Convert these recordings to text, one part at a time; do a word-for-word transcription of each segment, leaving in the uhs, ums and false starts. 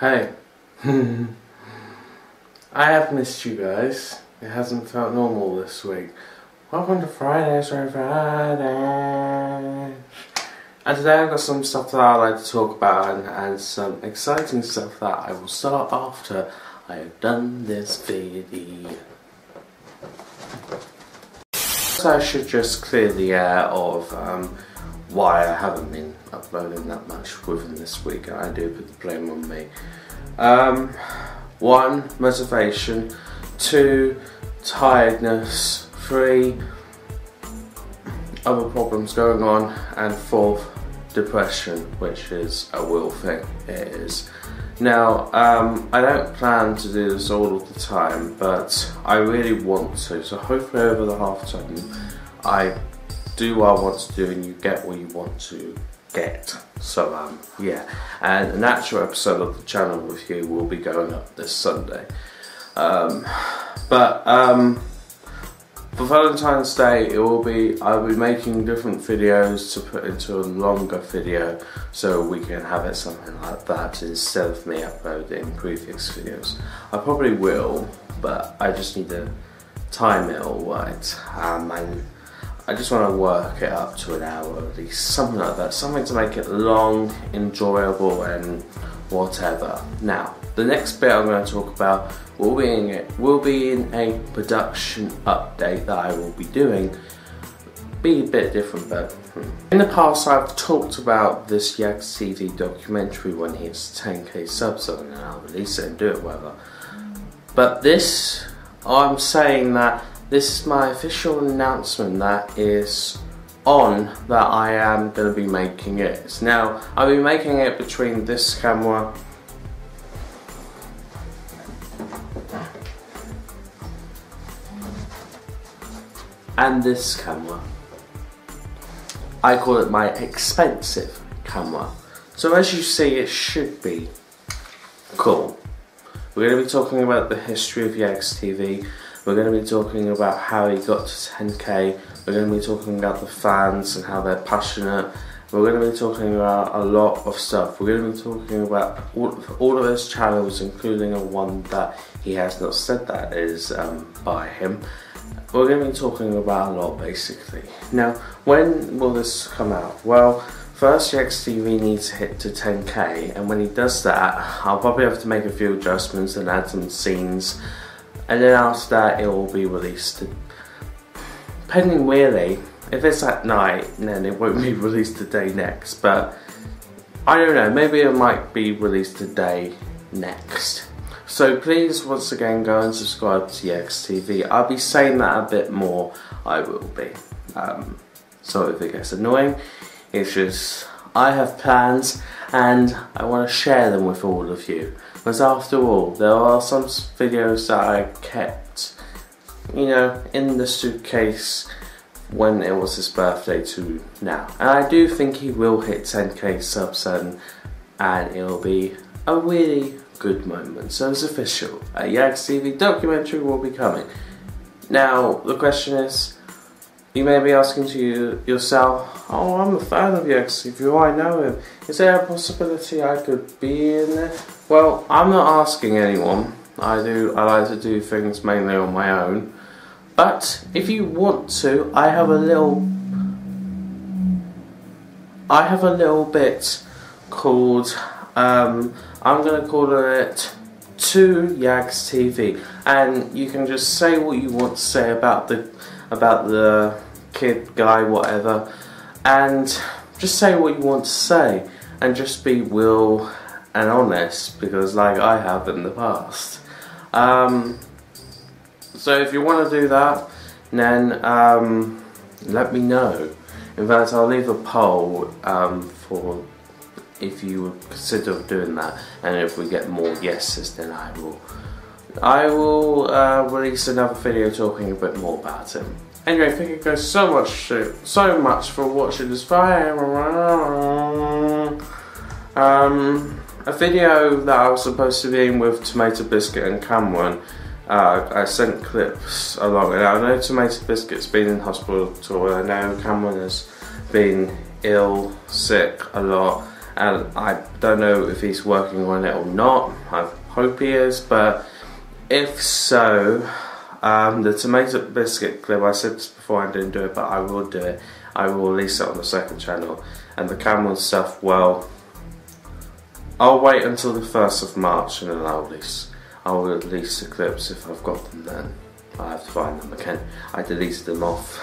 Hey, I have missed you guys. It hasn't felt normal this week. Welcome to Friday, sorry Friday. And today I've got some stuff that I'd like to talk about and, and some exciting stuff that I will start after I have done this video. So I should just clear the air of um, why I haven't been uploading that much within this week, and I do put the blame on me. Um, one, motivation. Two, tiredness. Three, other problems going on. And fourth, depression, which is a will thing. It is. Now, um, I don't plan to do this all of the time, but I really want to. So hopefully over the half time, I do what I want to do and you get what you want to get. So um, yeah, and an actual episode of the channel with you will be going up this Sunday. Um, but um, for Valentine's Day, it will be, I'll be making different videos to put into a longer video so we can have it something like that instead of me uploading previous videos. I probably will, but I just need to time it all right. Um, and I just want to work it up to an hour at least, something like that, something to make it long, enjoyable and whatever. Now, the next bit I'm going to talk about will be in it will be in a production update that I will be doing. Be a bit different, but in the past I've talked about this yegstv documentary when he hits ten K subs and I'll release it and do it whatever. But this, I'm saying that this is my official announcement that is on that I am going to be making it. Now, I'll be making it between this camera and this camera. I call it my expensive camera. So as you see, it should be cool. We're going to be talking about the history of yegstv. We're going to be talking about how he got to ten K. We're going to be talking about the fans and how they're passionate. We're going to be talking about a lot of stuff. We're going to be talking about all, all of his channels, including a one that he has not said that is um, by him. We're going to be talking about a lot, basically. Now, when will this come out? Well, first yegstv needs to hit to ten K, and when he does that, I'll probably have to make a few adjustments and add some scenes, and then after that, it will be released. Depending really, if it's at night, then it won't be released the day next, but I don't know, maybe it might be released the day next. So please, once again, go and subscribe to yegstv. I'll be saying that a bit more, I will be. Um, so if it gets annoying, it's just, I have plans and I want to share them with all of you. Because after all, there are some videos that I kept, you know, in the suitcase when it was his birthday to now. And I do think he will hit ten K subs and, and it'll be a really good moment. So it's official, a yegstv documentary will be coming. Now the question is, you may be asking to you, yourself, oh, I'm a fan of yegstv, I know him, is there a possibility I could be in there? Well, I'm not asking anyone. I do, I like to do things mainly on my own, but if you want to, I have a little I have a little bit called um, I'm going to call it two yegstv, and you can just say what you want to say about the about the kid, guy, whatever, and just say what you want to say and just be real and honest, because like I have in the past. Um, so if you want to do that, then um, let me know. In fact, I'll leave a poll um, for if you would consider doing that, and if we get more yeses, then I will I will uh, release another video talking a bit more about him. Anyway, thank you guys so much to, so much for watching this video. Um, a video that I was supposed to be in with Tomato Biscuit and Cameron, uh, I sent clips along, and I know Tomato Biscuit's been in hospital, and I know Cameron has been ill, sick a lot, and I don't know if he's working on it or not. I hope he is, but if so, um, the Tomato Biscuit clip, I said this before, I didn't do it, but I will do it. I will release it on the second channel, and the camera and stuff, well, I'll wait until the first of March and then I'll release. I'll release the clips if I've got them then. I have to find them again. I deleted them off.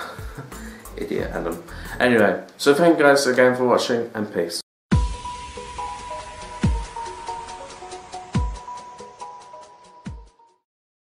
Idiot Adam. Anyway, so thank you guys again for watching, and peace.